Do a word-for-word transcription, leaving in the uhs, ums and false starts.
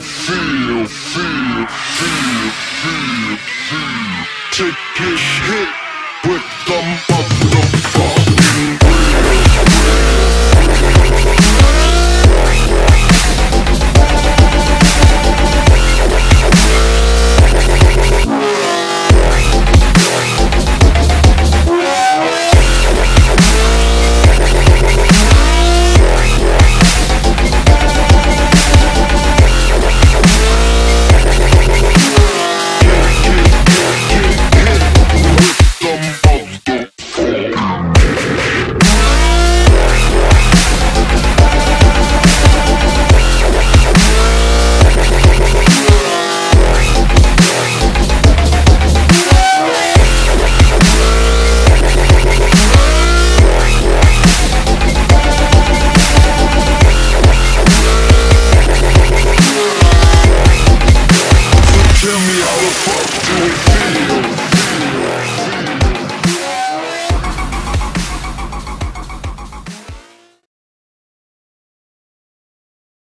feel, feel, feel, feel, feel, feel. Take a hit with the motherfucking tell me how to fuck.